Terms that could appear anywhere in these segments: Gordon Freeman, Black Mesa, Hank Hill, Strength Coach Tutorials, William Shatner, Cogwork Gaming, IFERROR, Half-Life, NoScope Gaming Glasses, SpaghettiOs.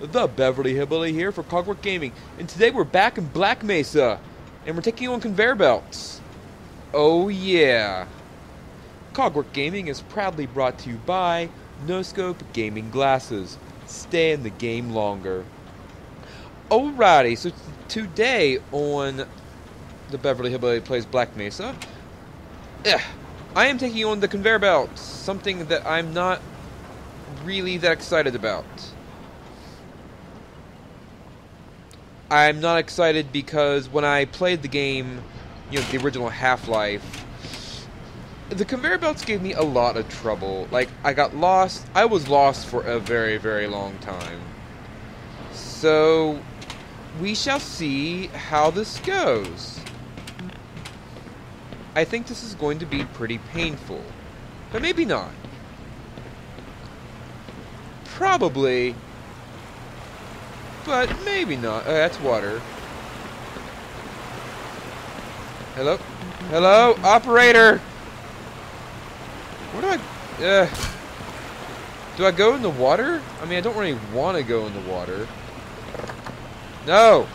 The Beverly Hillbilly here for Cogwork Gaming, and today we're back in Black Mesa, and we're taking on conveyor belts. Oh yeah. Cogwork Gaming is proudly brought to you by NoScope Gaming Glasses. Stay in the game longer. Alrighty, so today on The Beverly Hillbilly Plays Black Mesa, I am taking on the conveyor belts, something that I'm not really that excited about. I'm not excited because when I played the game, you know, the original Half-Life, the conveyor belts gave me a lot of trouble. Like, I got lost. I was lost for a very, very long time. So, we shall see how this goes. I think this is going to be pretty painful. But maybe not. Probably. But maybe not. That's water. Hello? Hello? Operator! Where do I... do I go in the water? I mean, I don't really want to go in the water. No!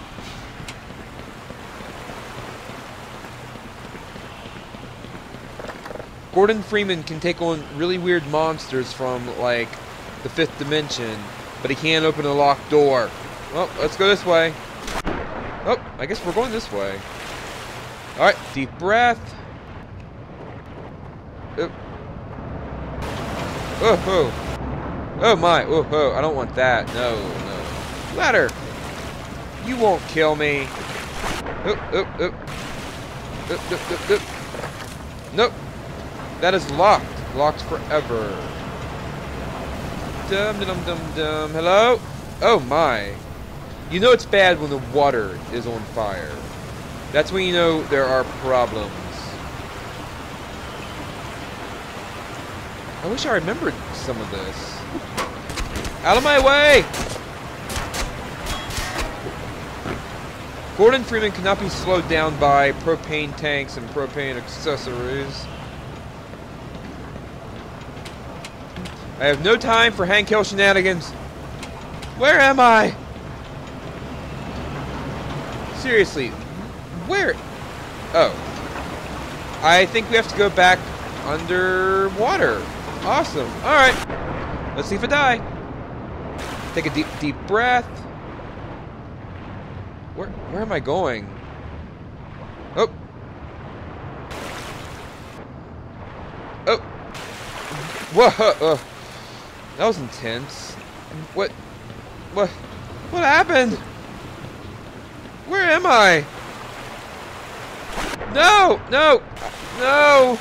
Gordon Freeman can take on really weird monsters from, like, the 5th dimension, but he can't open a locked door. Well, let's go this way. Oh, I guess we're going this way. Alright, deep breath. Oh. Oh, oh. Oh my, oh, oh, I don't want that. No, no. Ladder! You won't kill me. Oh, oh, oh. Oh, oh, oh. Nope. That is locked. Locked forever. Dum dum dum dum. Hello? Oh my. You know it's bad when the water is on fire. That's when you know there are problems. I wish I remembered some of this. Out of my way! Gordon Freeman cannot be slowed down by propane tanks and propane accessories. I have no time for Hank Hill shenanigans. Where am I? Seriously, where? Oh. I think we have to go back underwater. Awesome. Alright. Let's see if I die. Take a deep, deep breath. Where am I going? Oh. Oh. Whoa. That was intense. What happened? Where am I? No! No! No!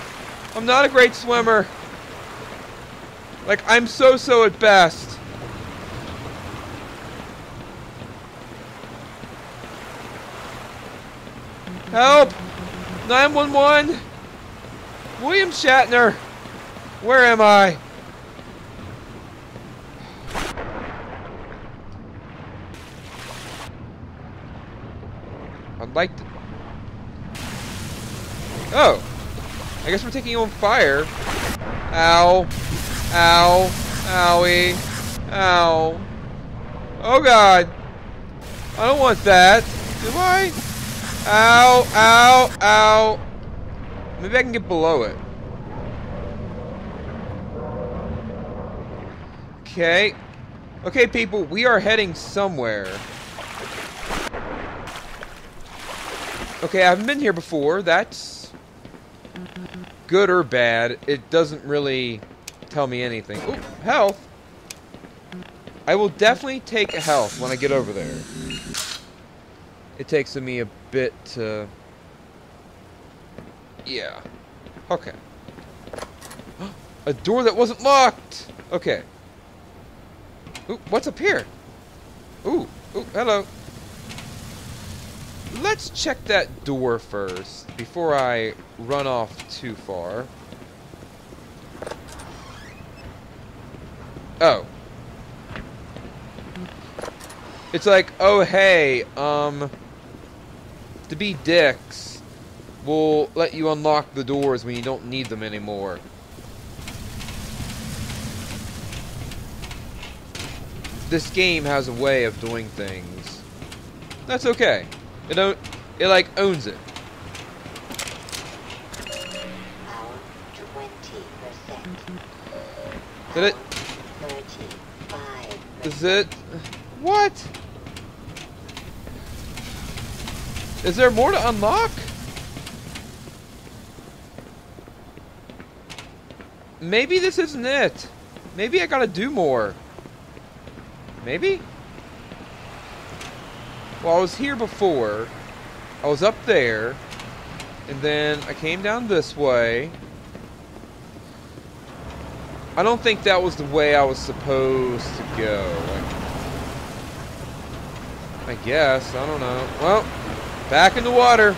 I'm not a great swimmer. Like, I'm so-so at best. Help! 911! William Shatner! Where am I? I'd like to... Oh! I guess we're taking on fire. Ow. Ow. Owie. Ow. Oh god. I don't want that. Do I? Ow. Ow. Ow. Maybe I can get below it. Okay. Okay, people. We are heading somewhere. Okay, I haven't been here before. That's good or bad. It doesn't really tell me anything. Ooh, health. I will definitely take a health when I get over there. It takes me a bit to... Yeah. Okay. A door that wasn't locked! Okay. Ooh, what's up here? Ooh, ooh, hello. Let's check that door first, before I run off too far. Oh. It's like, oh hey, to be dicks, we'll let you unlock the doors when you don't need them anymore. This game has a way of doing things. That's okay. It like owns it. Power 20%. Is it? 35%. Is it? What? Is there more to unlock? Maybe this isn't it. Maybe I gotta do more. Maybe? Well, I was here before. I was up there. And then I came down this way. I don't think that was the way I was supposed to go. I guess. I don't know. Well, back in the water.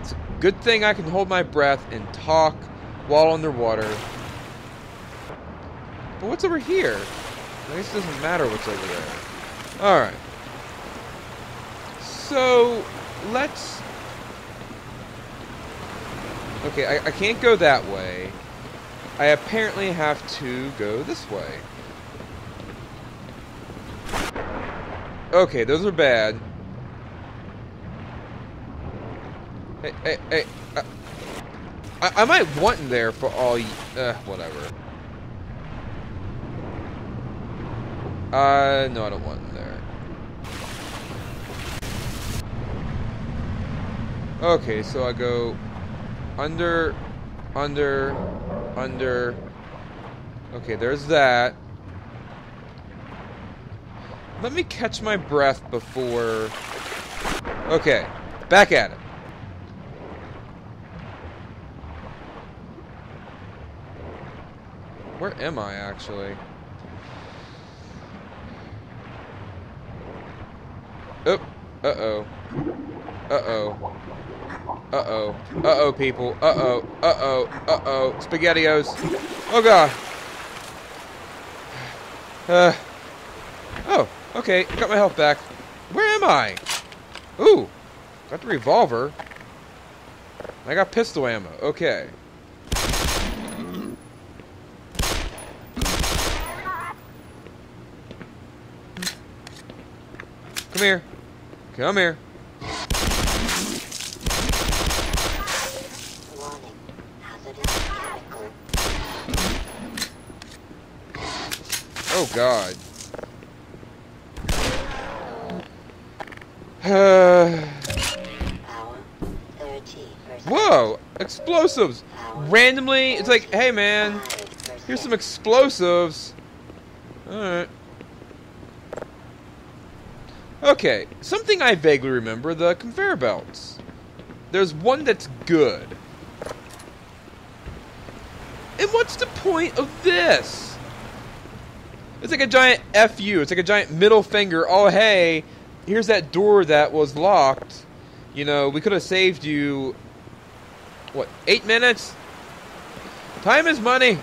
It's a good thing I can hold my breath and talk while underwater. But what's over here? I guess it doesn't matter what's over there. Alright. So, let's... Okay, I can't go that way. I apparently have to go this way. Okay, those are bad. Hey, hey, hey. I might want in there for all you... whatever. No, I don't want in there. Okay, so I go under. Okay, there's that. Let me catch my breath before... Okay, back at it. Where am I, actually? Oh, uh-oh. Uh-oh. Uh-oh. Uh-oh, people. Uh-oh. Uh-oh. Uh-oh. SpaghettiOs. Oh, God. Oh, okay. Got my health back. Where am I? Ooh. Got the revolver. I got pistol ammo. Okay. Come here. Come here. Oh, God. Whoa! Explosives! Randomly, it's like, hey, man. Here's some explosives. Alright. Okay, something I vaguely remember, the conveyor belts. There's one that's good. And what's the point of this? It's like a giant FU, it's like a giant middle finger. Oh, hey, here's that door that was locked. You know, we could have saved you, what, 8 minutes? Time is money.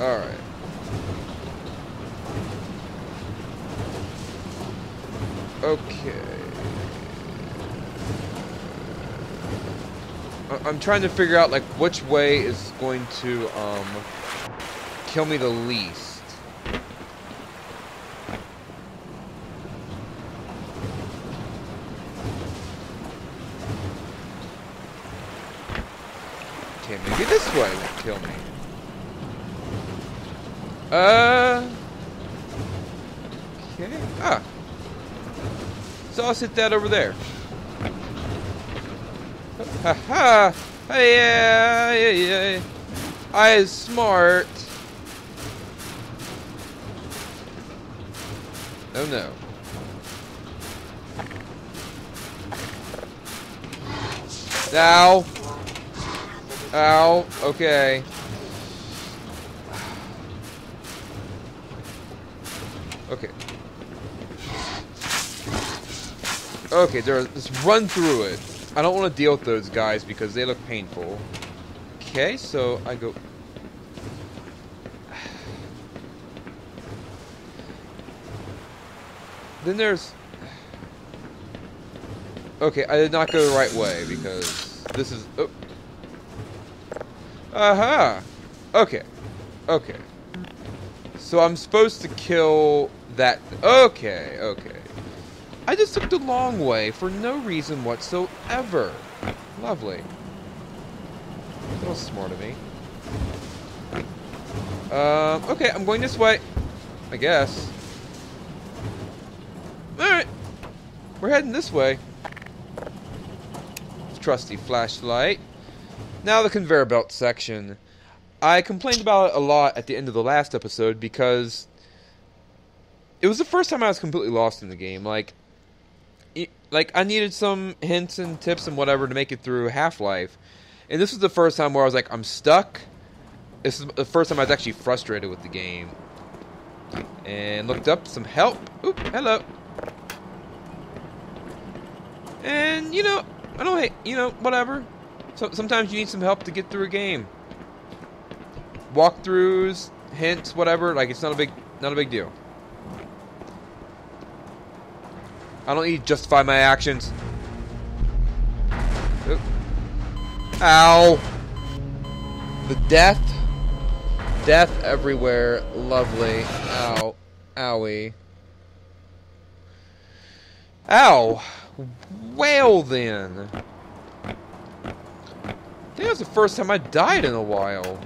Alright. Okay. I'm trying to figure out, like, which way is going to, kill me the least. Okay, maybe this way will kill me. Okay. Ah. So I'll sit that over there. Ha ha. Yeah, yeah, yeah. I is smart. Oh no. Ow. Ow. Okay. Okay. Okay, just run through it. I don't want to deal with those guys because they look painful. Okay, so I go... Then there's... Okay, I did not go the right way because this is... Oh. Aha! Okay. Okay. So I'm supposed to kill that... Okay, okay. I just took the long way for no reason whatsoever. Lovely. That was smart of me. Okay, I'm going this way. I guess. Alright. We're heading this way. Trusty flashlight. Now the conveyor belt section. I complained about it a lot at the end of the last episode because... It was the first time I was completely lost in the game. Like I needed some hints and tips and whatever to make it through Half-Life. And this was the first time where I was like, I'm stuck. This is the first time I was actually frustrated with the game. And looked up some help. Oop, hello. And, you know, I don't hate, you know, whatever. So, sometimes you need some help to get through a game. Walkthroughs, hints, whatever. Like, it's not a big deal. I don't need to justify my actions. Oop. Ow! The death. Death everywhere. Lovely. Ow. Owie. Ow! Well then. I think that's the first time I died in a while.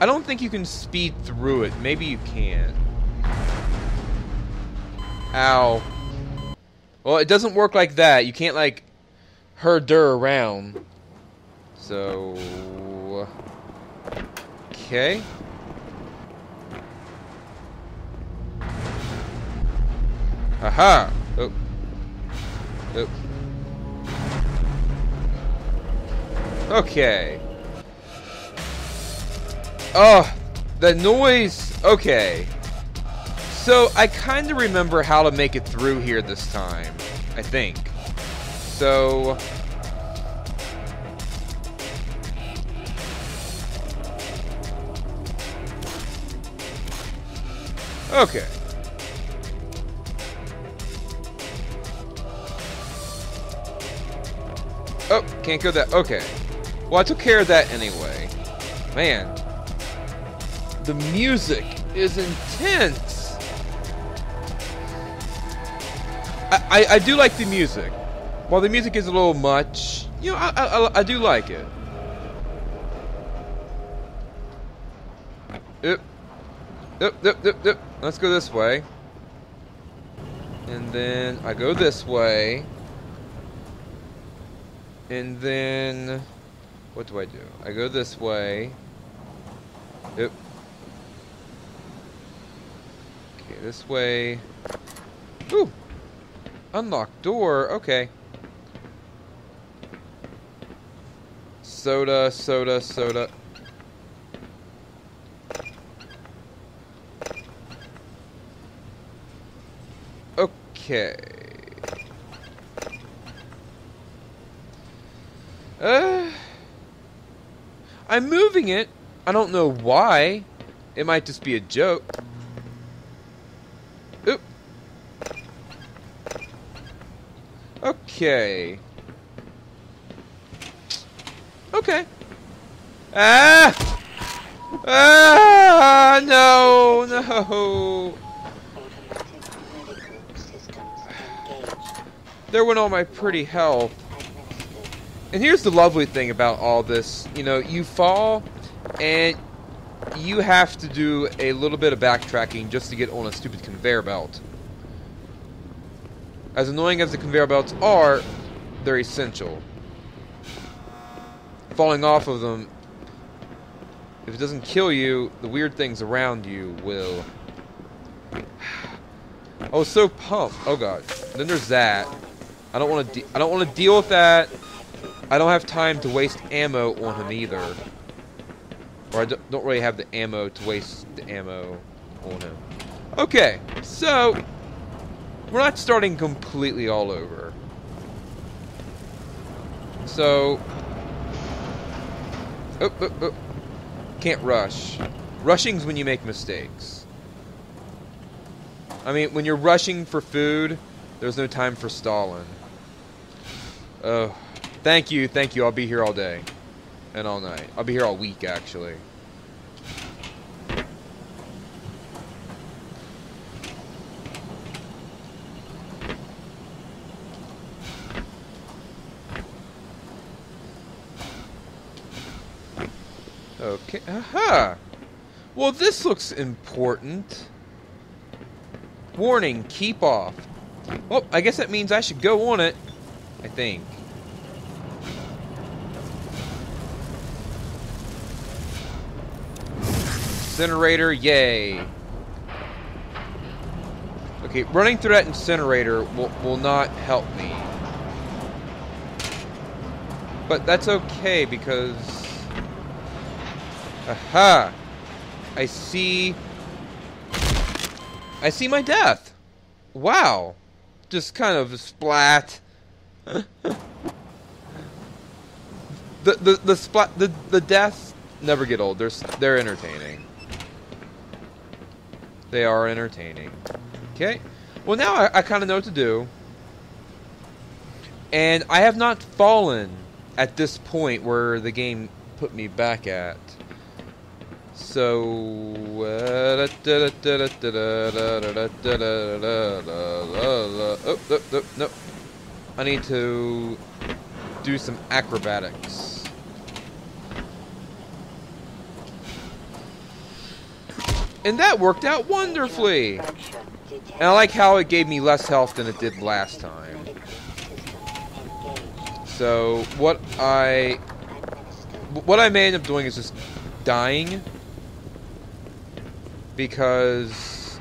I don't think you can speed through it. Maybe you can. Ow. Well, it doesn't work like that. You can't, like, herder around. So... Okay. Aha! Oh. Oh. Okay. Oh, the noise. Okay. So I kind of remember how to make it through here this time, I think. So okay. Oh, can't go that. Okay. Well, I took care of that anyway. Man. The music is intense. I do like the music. While the music is a little much, you know, I do like it. Oop. Oop, oop, oop, oop. Let's go this way. And then I go this way. And then... What do? I go this way. Oop. Okay, this way. Ooh! Unlocked door, okay. Soda, soda, soda. Okay. I'm moving it. I don't know why. It might just be a joke. Oop. Okay. Okay. Ah! Ah! No! No! There went all my pretty health. And here's the lovely thing about all this, you know, you fall and you have to do a little bit of backtracking just to get on a stupid conveyor belt. As annoying as the conveyor belts are, they're essential. Falling off of them, if it doesn't kill you, the weird things around you will. I was so pumped. Oh god. Then there's that. I don't want to deal with that. I don't have time to waste ammo on him either. Or I don't really have the ammo to waste the ammo on him. Okay, so we're not starting completely all over. So, oh, can't rush. Rushing's when you make mistakes. I mean, when you're rushing for food, there's no time for stalling. Oh, thank you, I'll be here all day. And all night. I'll be here all week, actually. Okay, aha! Well, this looks important. Warning, keep off. Well, I guess that means I should go on it. I think. Incinerator, yay. Okay, running through that incinerator will not help me. But that's okay because... Aha! I see my death! Wow! Just kind of splat. The deaths never get old. They're entertaining. They are entertaining. Okay. Well, now I kind of know what to do. And I have not fallen at this point where the game put me back at. So... Oh, no. I need to do some acrobatics. And that worked out wonderfully! And I like how it gave me less health than it did last time. So, what I may end up doing is just dying. Because...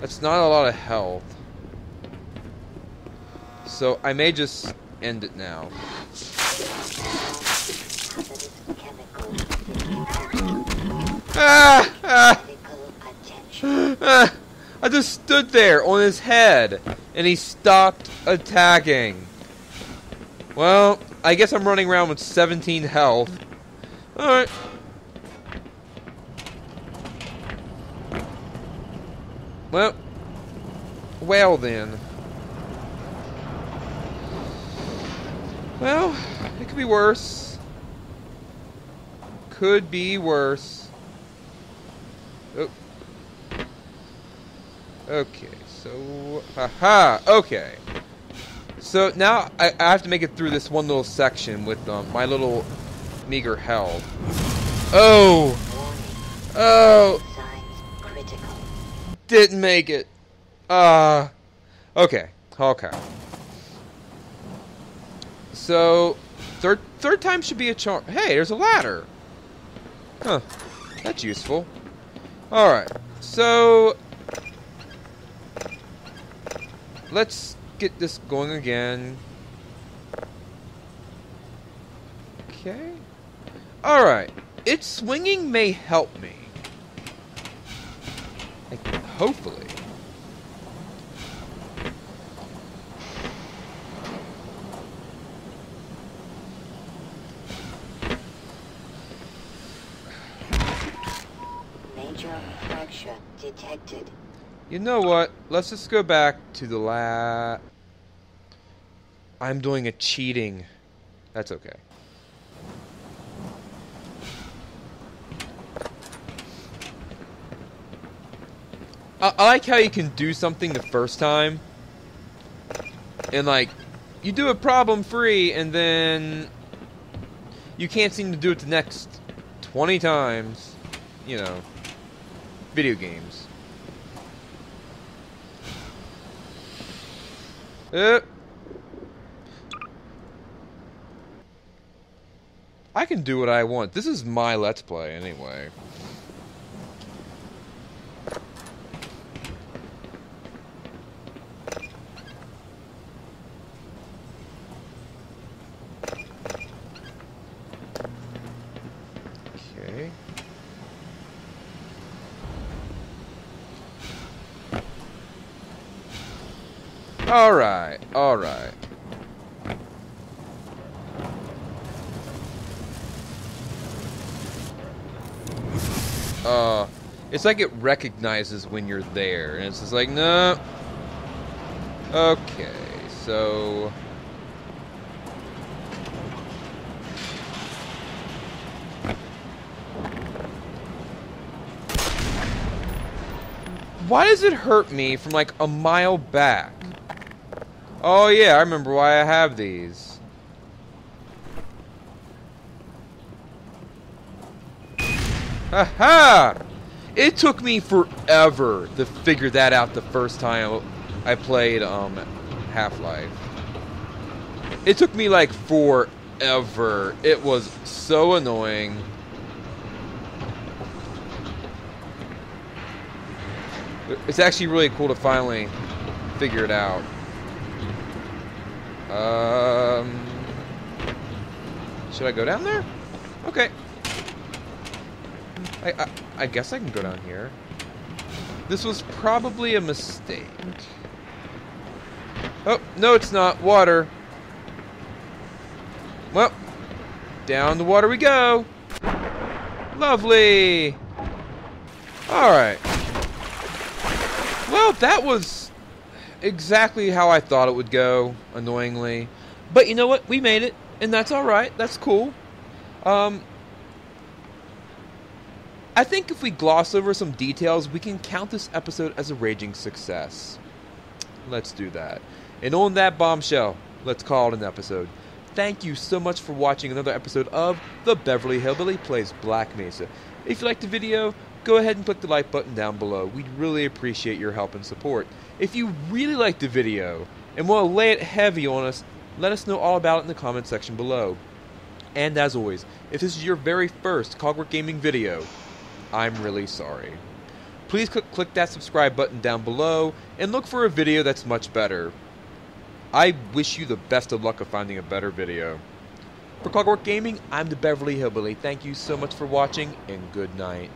that's not a lot of health. So, I may just end it now. Ah, ah, ah. I just stood there on his head, and he stopped attacking. Well, I guess I'm running around with 17 health. Alright. Well then. Well, it could be worse. Could be worse. Oh. Okay, so... Haha! Okay. So now I have to make it through this one little section with my little meager health. Oh! Oh! Didn't make it! Okay. Okay. So, third time should be a charm. Hey, there's a ladder! Huh. That's useful. Alright, so let's get this going again. Okay. Alright, its swinging may help me. Hopefully. Detected. You know what? Let's just go back to the lab. I'm doing a cheating. That's okay. I like how you can do something the first time. And like, you do it problem free and then you can't seem to do it the next 20 times. You know. Video games. I can do what I want. This is my Let's Play, anyway. Alright, alright. It's like it recognizes when you're there, and it's just like, no. Okay, so... Why does it hurt me from like a mile back? Oh yeah, I remember why I have these. Aha! It took me forever to figure that out the first time I played Half-Life. It took me like forever. It was so annoying. It's actually really cool to finally figure it out. Should I go down there? Okay. I guess I can go down here. This was probably a mistake. Oh, no it's not. Water. Well, down the water we go. Lovely. Alright. Well, that was exactly how I thought it would go, annoyingly. But you know what? We made it, and that's alright. That's cool. I think if we gloss over some details, we can count this episode as a raging success. Let's do that. And on that bombshell, let's call it an episode. Thank you so much for watching another episode of The Beverly Hillbilly Plays Black Mesa. If you liked the video, go ahead and click the like button down below. We'd really appreciate your help and support. If you really liked the video and want to lay it heavy on us, let us know all about it in the comment section below. And as always, if this is your very first Cogwork Gaming video, I'm really sorry. Please click that subscribe button down below and look for a video that's much better. I wish you the best of luck of finding a better video. For Cogwork Gaming, I'm the Beverly Hillbilly. Thank you so much for watching, and good night.